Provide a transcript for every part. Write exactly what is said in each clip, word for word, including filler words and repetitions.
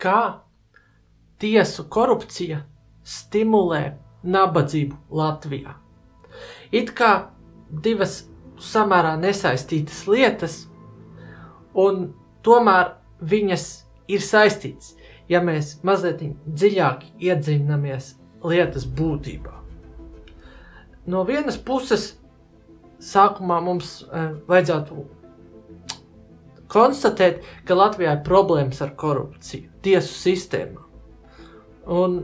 kā tiesu korupcija stimulē nabadzību Latvijā. It kā divas samērā nesaistītas lietas, un tomēr viņas ir saistītas, ja mēs mazliet dziļāk iedziļināmies lietas būtībā. No vienas puses, sākumā mums e, vajadzētu konstatēt, ka Latvijā ir problēmas ar korupciju tiesu sistēmā. Un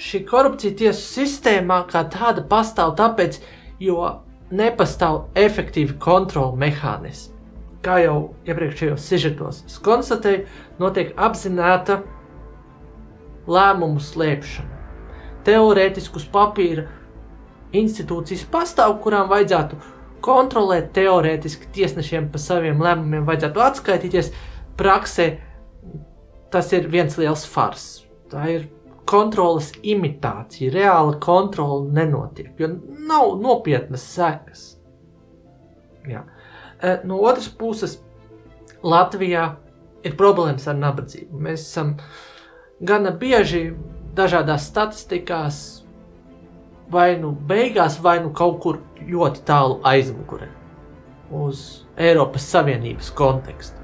šī korupcija tiesu sistēmā kā tāda pastāv tāpēc, jo nepastāv efektīvi kontrola mehānismi. Kā jau iepriekšējos sižetos es konstatēju, notiek apzināta lēmumu slēpšana. Teorētiskus papīra institūcijas pastāv, kurām vajadzētu kontrolēt teorētiski tiesnešiem par saviem lēmumiem, vajadzētu atskaitīties. Praksē tas ir viens liels fars. Tā ir kontrolas imitācija, reāla kontrola nenotiek, jo nav nopietnas sekas. Jā. No otras puses, Latvijā ir problēmas ar nabadzību. Mēs esam gana bieži dažādās statistikās vai nu beigās, vai nu kaut kur ļoti tālu aizmugurē uz Eiropas Savienības kontekstu.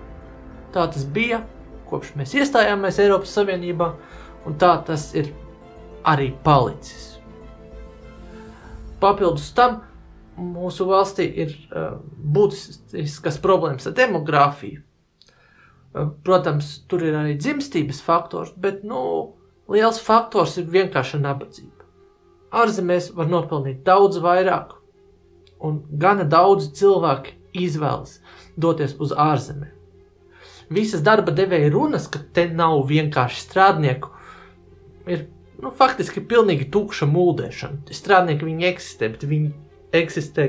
Tā tas bija, kopš mēs iestājāmies Eiropas Savienībā, un tā tas ir arī palicis. Papildus tam, mūsu valstī ir uh, būtiskas problēmas ar demogrāfiju. Uh, protams, tur ir arī dzimstības faktors, bet, nu, liels faktors ir vienkārša nabadzība. Ārzemēs var nopelnīt daudz vairāk, un gana daudz cilvēki izvēlas doties uz ārzemē. Visas darba devēja runas, ka te nav vienkārši strādnieku, ir, nu, faktiski pilnīgi tukša mūldēšana. Strādnieki viņi eksistē, bet viņi eksistē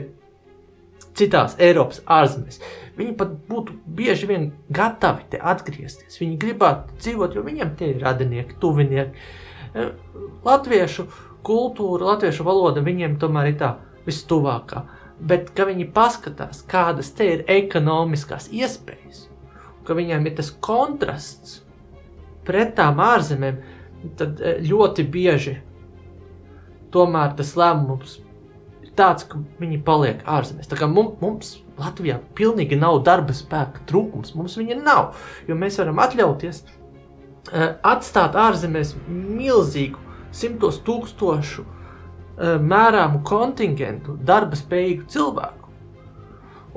citās Eiropas ārzemēs. Viņi pat būtu bieži vien gatavi te atgriezties. Viņi gribētu dzīvot, jo viņiem tie ir radinieki, tuvinieki. Latviešu kultūra, latviešu valoda viņiem tomēr ir tā vistuvākā. Bet, ka viņi paskatās, kādas te ir ekonomiskās iespējas, ka viņiem ir tas kontrasts pret tām ārzemēm, tad ļoti bieži tomēr tas lēmums tāds, ka viņi paliek ārzemēs. Tā kā mums Latvijā pilnīgi nav darba spēka trūkums, mums viņa nav, jo mēs varam atļauties atstāt ārzemēs milzīgu simtos tūkstošu mērāmu kontingentu darba spējīgu cilvēku.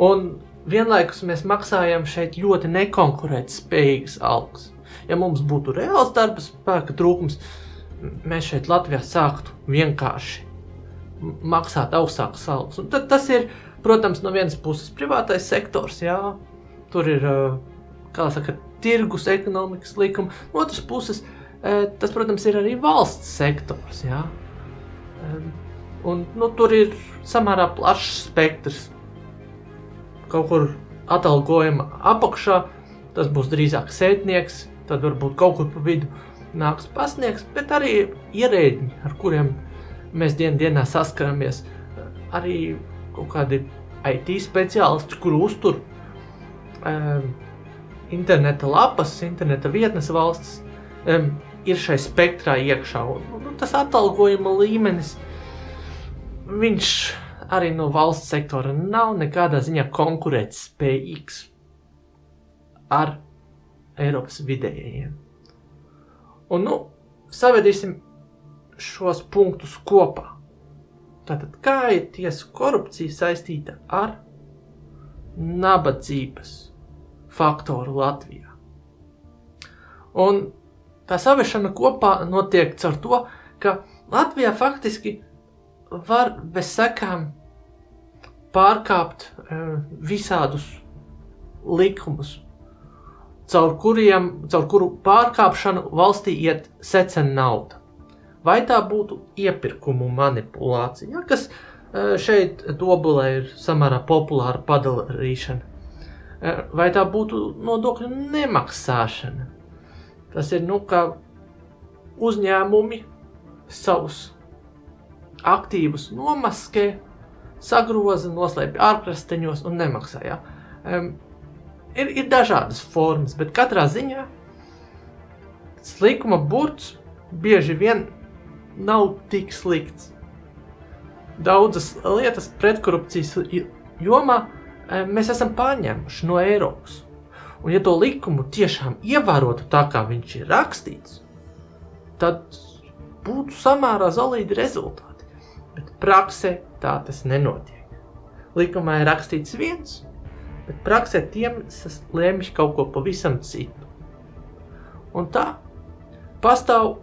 Un vienlaikus mēs maksājam šeit ļoti nekonkurēt spējīgas algas. Ja mums būtu reāls darba spēka trūkums, mēs šeit Latvijā sāktu vienkārši maksāt augstākas algas. Un tad tas ir, protams, no vienas puses privātais sektors, jā, tur ir, kā saka, tirgus ekonomikas likuma. No otras puses, tas, protams, ir arī valsts sektors, jā. Un, nu, tur ir samērā plašs spektrs. Kaut kur atalgojuma apakšā, tas būs drīzāk sētnieks, tad varbūt kaut kur pa vidu nāks pasnieks, bet arī ierēģi, ar kuriem mēs dien dienā saskaramies, arī kaut kādi I T speciālisti, kuru uztur um, interneta lapas, interneta vietnes valsts, um, ir šai spektrā iekšā. Un, un tas atalgojuma līmenis, viņš arī no valsts sektora nav nekādā ziņā konkurēt spējīgs ar Eiropas vidējiem. Un, nu, savedīsim šos punktus kopā. Tātad, kā ir tiesu korupcija saistīta ar nabadzības faktoru Latvijā? Un tā savešana kopā notiek caur to, ka Latvijā faktiski var bez sekām pārkāpt e, visādus likumus, caur kuriem, caur kuru pārkāpšanu valstī iet secena nauda. Vai tā būtu iepirkumu manipulācija, kas šeit dobulē ir samērā populāra padarīšana, vai tā būtu nodokļu nemaksāšana. Tas ir, nu, kā uzņēmumi savus aktīvus nomaskē, sagroza, noslēpj ārkrasteņos un nemaksā. Um, ir, ir dažādas formas, bet katrā ziņā Slikuma burts bieži vien nav tik slikts. Daudzas lietas pretkorupcijas jomā mēs esam pārņēmuši no Eiropas. Un ja to likumu tiešām ievērotu tā, kā viņš ir rakstīts, tad būtu samērā solīdi rezultāti. Bet praksē tā tas nenotiek. Likumā ir rakstīts viens, bet praksē tiem lēmiši kaut ko pavisam citu. Un tā pastāv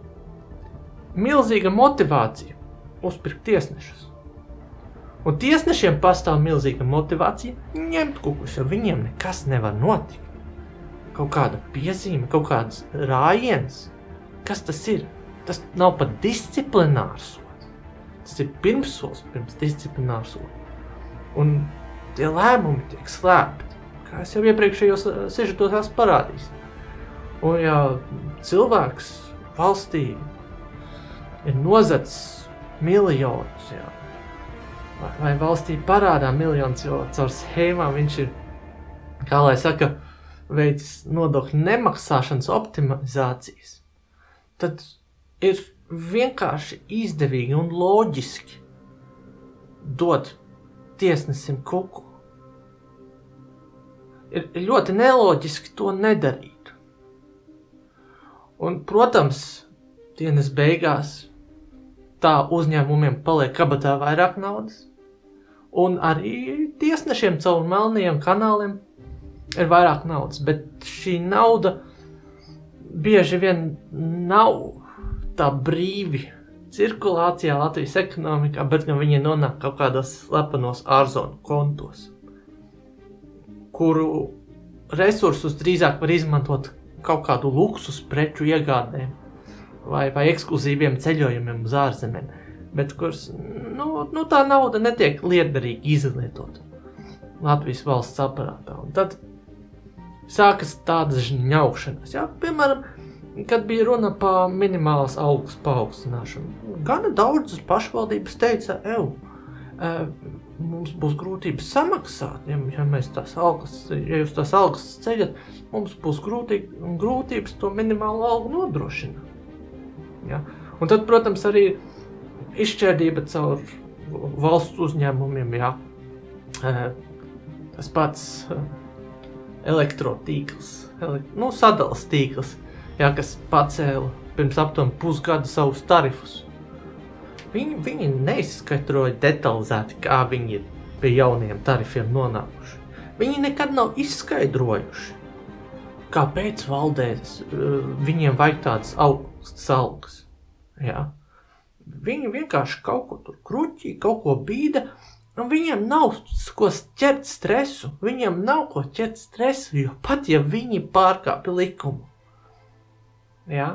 milzīga motivācija uzpirkt tiesnešus. Un tiesnešiem pastāv milzīga motivācija ņemt kukus, jo viņiem nekas nevar notikt. Kaut kāda piezīme, kaut kāds rājiens. Kas tas ir? Tas nav pat disciplinārs sots. Tas ir pirmsots pirms disciplinārs sots. Un tie lēmumi tiek slēpti, kā es jau iepriekšējos sižetos parādīju. Un ja cilvēks valstī ir nozadzis miljonus, jā, vai valstī parādā miljonus, jo caur schēmām viņš ir, kā lai saka, veicis nodokļu nemaksāšanas optimizācijas, tad ir vienkārši izdevīgi un loģiski dot tiesnesim kuku. Ir ļoti neloģiski to nedarīt. Un, protams, dienas beigās tā uzņēmumiem paliek kabatā vairāk naudas, un arī tiesnešiem caur melnajiem kanāliem ir vairāk naudas, bet šī nauda bieži vien nav tā brīvi cirkulācijā Latvijas ekonomikā, bet gan viņi nonāk kaut kādos slepenos ārzonu kontos, kuru resursus drīzāk var izmantot kaut kādu luksus preču iegādēm vai, vai ekskluzīviem ceļojumiem uz ārzemēm, bet kurš, nu, nu tā nauda netiek lietderīgi izlietot Latvijas valsts aparātā. Un tad sākas tādas ņaukšanas, jā, piemēram, kad bija runa pa minimālās algas paaugstināšanu. Gana daudzas pašvaldības teica, ev, mums būs grūtības samaksāt, ja, ja, mēs tās algas, ja jūs tās algas ceļat, mums būs grūtī, grūtības to minimālu algu nodrošināt. Ja? Un tad, protams, arī izšķērdība caur valsts uzņēmumiem, ja, tas pats elektrotīkls, nu, sadalas tīkls, jā, kas pacēla pirms aptuveni pusgada savus tarifus. Viņi, viņi neizskaidroja detalizēti, kā viņi ir pie jauniem tarifiem nonākuši. Viņi nekad nav izskaidrojuši, kāpēc valdēs viņiem vajag tādas augstas algas. Jā. Viņi vienkārši kaut ko tur kruķī, kaut ko bīda, un viņiem nav ko ķert stresu. Viņiem nav ko ķert stresu, jo pat ja viņi pārkāpja likumu, jā,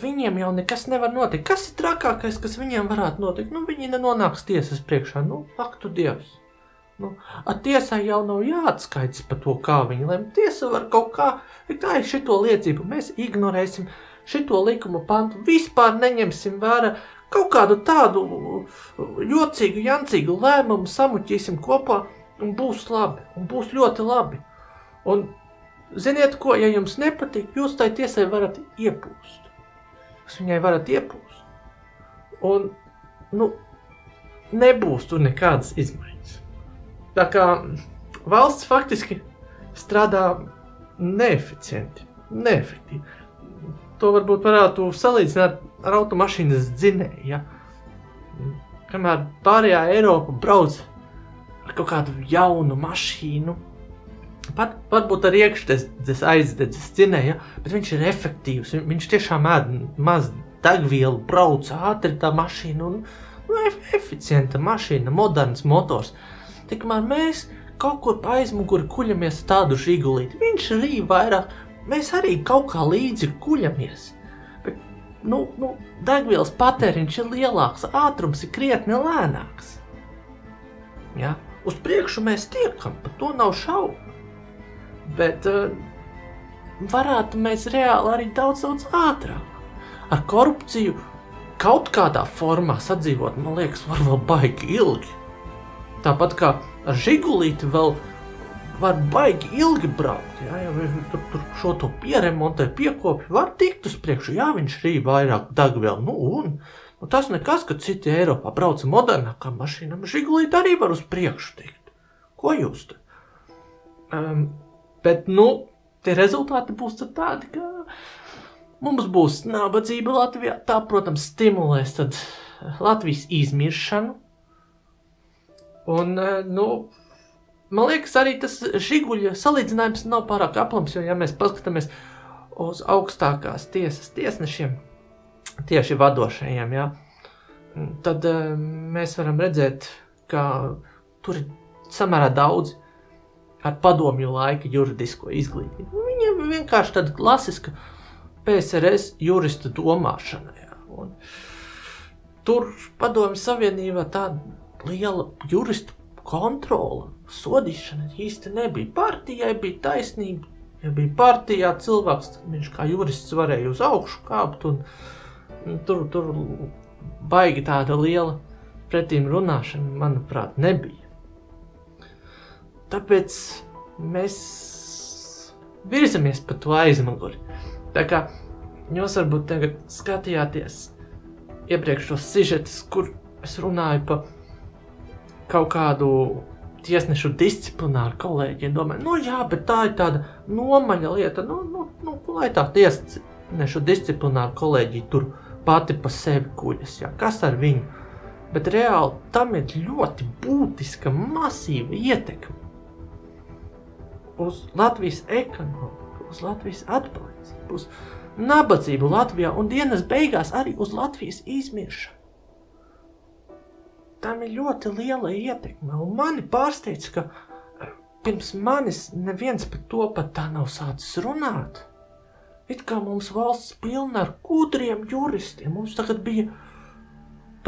viņiem jau nekas nevar notikt. Kas ir trakākais, kas viņiem varētu notikt? Nu, viņi nenonāks tiesas priekšā. Nu, ak tu dievs. Nu, ar tiesai jau nav jāatskaits par to, kā viņi lem. Tiesa var kaut kā, tā ir šito liecību. Mēs ignorēsim šito likuma pantu. Vispār neņemsim vērā kaut kādu tādu jocīgu, jancīgu lēmumu, samuķīsim kopā un būs labi. Un būs ļoti labi. Un ziniet ko, ja jums nepatīk, jūs tai tiesai varat iepūst. Jūs viņai varat iepūst. Un, nu, nebūs tur nekādas izmaiņas. Tā kā valsts faktiski strādā neeficienti, neefektīvi. To varbūt varētu salīdzināt ar automašīnas dzinēju, ja? Kamēr pārējā Eiropa brauc ar kaut kādu jaunu mašīnu, Pat, varbūt arī iekšdedzes aizdedzes dzinē, ja? Bet viņš ir efektīvs, viņš tiešām ēd maz degvielu, brauc ātri tā mašīna, un, nu, eficienta mašīna, moderns motors. Tikmēr mēs kaut kur aizmuguri kuļamies tādu žigulīt, viņš arī vairāk, mēs arī kaut kā līdzi kuļamies, bet, nu, nu degvielas patēriņš ir lielāks, ātrums ir krietni lēnāks, ja? Uz priekšu mēs tiekam, par to nav šaubu. Bet uh, varētu mēs reāli arī daudz, daudz ātrāk. Ar korupciju kaut kādā formā sadzīvot, man liekas, var vēl baigi ilgi. Tāpat kā ar žigulīti vēl var baigi ilgi braukt, jā, ja viņš tur, tur šo to pieremontē, piekopju, var tikt uz priekšu, jā, viņš rīja vairāk dagvēl, nu un, un tas nekas, ka citi Eiropā brauca modernākā mašīnām, Žigulīt arī var uz priekšu tikt, ko jūs te? Um, bet, nu, tie rezultāti būs tādi, ka mums būs nabadzība Latvijā, tā, protams, stimulēs tad Latvijas izmiršanu. Un, nu, man liekas, arī tas Žiguļa salīdzinājums nav pārāk aplams, jo, ja mēs paskatāmies uz augstākās tiesas tiesnešiem, tieši vadošajiem, jā, tad mēs varam redzēt, ka tur ir samērā daudz ar padomju laika juridisko izglītību. Viņiem vienkārši tāda klasiska P S R S jurista domāšana. Jā. Un tur padomju savienībā tāda liela juristu kontrola, sodīšana īsti nebija. Partijai bija taisnība. Ja bija partijā cilvēks, tad viņš kā jurists varēja uz augšu kāpt. Un, un tur, tur baigi tāda liela pretīm runāšana, manuprāt, nebija. Tāpēc mēs virzamies pa to aizmuguri. Tā kā jūs varbūt tagad skatījāties iepriekšos sižetus, kur es runāju pa kaut kādu tiesnešu disciplināru kolēģiem, domāju, nu jā, bet tā ir tāda nomaļa lieta, nu, nu, nu lai tā tiesnešu disciplināru kolēģi tur pati pa sevi kuļas, jā, kas ar viņu? Bet reāli tam ir ļoti būtiska, masīva ietekme uz Latvijas ekonomiku, uz Latvijas atbalstību, uz nabadzību Latvijā un dienas beigās arī uz Latvijas izmiršanu. Tam ir ļoti liela ietekme, un mani pārsteidz, ka pirms manis neviens par to pat tā nav sācis runāt. It kā mums valsts pilna ar gudriem juristiem, mums tagad bija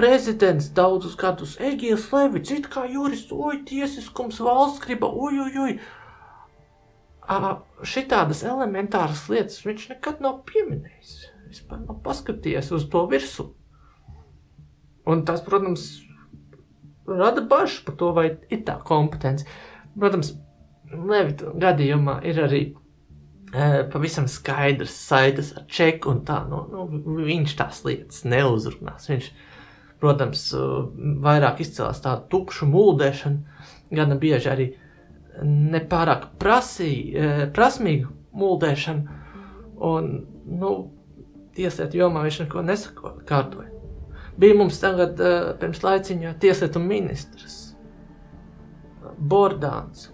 prezidents daudzus gadus, Egils Levits, it kā jurists, oj, tiesiskums, valsts griba, oj, oj, oj. Šitādas elementāras lietas viņš nekad nav pieminējis. Vispār nav paskatījies uz to virsu. Un tas, protams, rada bažu par to, vai ir tā kompetence. Protams, Levita gadījumā ir arī e, pavisam skaidrs saites ar Čeku un tā. Nu, nu, viņš tās lietas neuzrunās. Viņš, protams, vairāk izcēlās tādu tukšu muldēšanu, gana bieži arī nepārāk prasī, prasmīgu muldēšanu, un, nu, tieslietu jomā viņš neko nesakārtoja. Bija mums tagad pirms laiciņā tieslietu ministrs, Bordāns,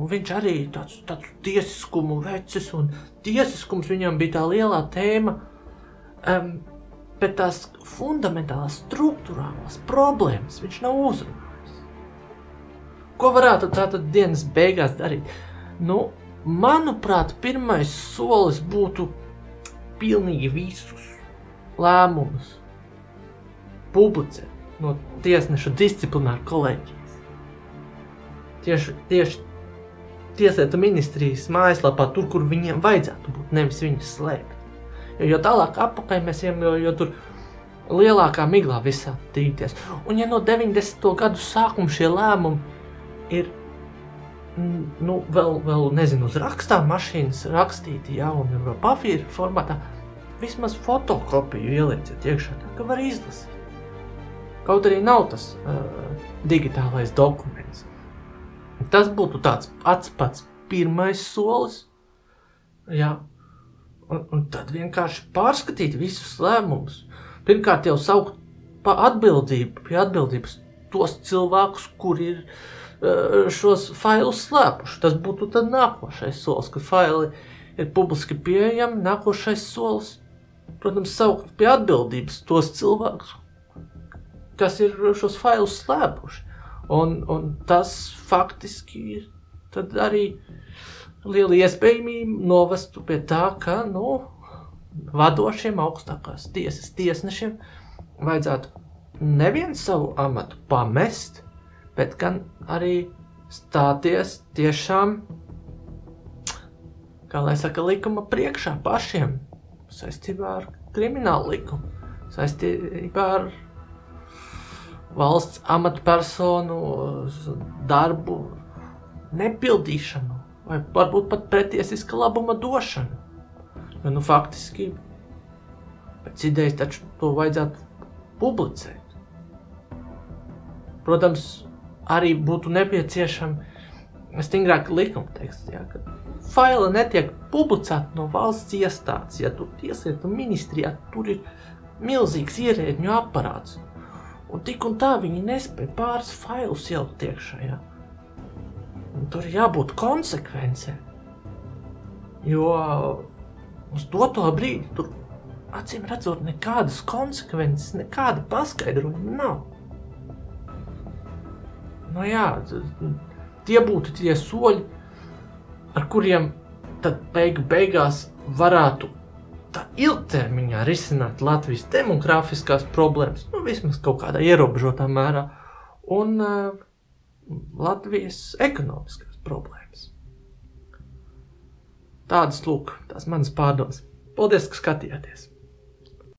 un viņš arī tāds, tāds tiesiskumu vecis, un tiesiskums viņam bija tā lielā tēma, um, bet tās fundamentālās struktūrālās problēmas viņš nav uzrunājis. Ko varētu tātad dienas beigās darīt? Nu, manuprāt, pirmais solis būtu pilnīgi visus lēmumus publicēt no tiesnešu disciplināru kolēģijas. Tieši, tieši tieslietu ministrijas mājaslapā tur, kur viņiem vajadzētu būt, nevis viņus slēpt. Jo, jo tālāk apakaļ mēs ejam, jo, jo tur lielākā miglā visā tīties. Un ja no deviņdesmito gadu sākuma šie lēmumi ir, nu, vēl, vēl, nezinu, uz rakstā mašīnas rakstīti, jā, un vēl papīra formātā, vismaz fotokopiju ielieciet iekšā, tā, ka var izlasīt. Kaut arī nav tas uh, digitālais dokuments. Tas būtu tāds pats pats pirmais solis, jā, un, un tad vienkārši pārskatīt visus lēmumus. Pirmkārt jau saukt pa atbildību, pie atbildības tos cilvēkus, kuri ir šos failus slēpuši. Tas būtu tad nākošais solis, ka faili ir publiski pieejami. Nākošais solis, protams, saukt pie atbildības tos cilvēkus, kas ir šos failus slēpuši. Un, un tas faktiski ir tad arī liela iespējamība novestu pie tā, ka, nu, vadošiem augstākās tiesas tiesnešiem vajadzētu nevienu savu amatu pamest, bet gan arī stāties tiešām, kā lai saka, likuma priekšā pašiem, saistībā ar kriminālu likumu, saistībā ar valsts amatpersonu darbu nepildīšanu, vai varbūt pat pretiesiska labuma došana. Jo, nu, faktiski, pēc idejas taču to vajadzētu publicēt. Protams, arī būtu nepieciešama stingrāka likuma tekstā, ka faila netiek publicēta no valsts iestādes, ja tu tieslietu ministrijā, tur ir milzīgs ierēdņu aparāts. Un tik un tā viņi nespēja pāris failus ielikt iekšā. Un tur jābūt konsekvencē. Jo uz to to brīdi tur acīm redzot nekādas konsekvences, nekāda paskaidrojuma nav. Nu jā, tie būtu tie soļi, ar kuriem tad beigu beigās varētu tā ilgtermiņā risināt Latvijas demografiskās problēmas, nu vismaz kaut kādā ierobežotā mērā, un uh, Latvijas ekonomiskās problēmas. Tādas, lūk, tās manas pārdomas. Paldies, ka skatījāties!